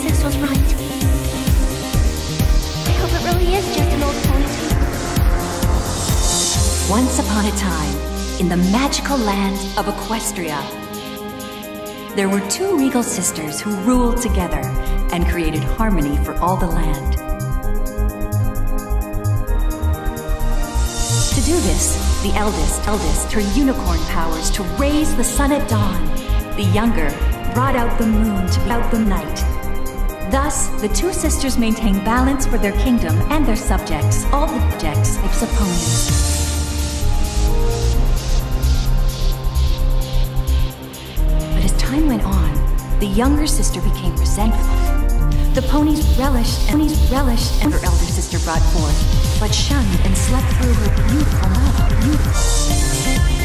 Princess was right. I hope it really is just an old pond. Once upon a time, in the magical land of Equestria, there were two regal sisters who ruled together and created harmony for all the land. To do this, the eldest her unicorn powers to raise the sun at dawn. The younger brought out the moon to light the night. Thus, the two sisters maintained balance for their kingdom and their subjects, all the subjects except ponies. As time went on, the younger sister became resentful. The ponies relished and her elder sister brought forth, but shunned and slept through her beautiful mother.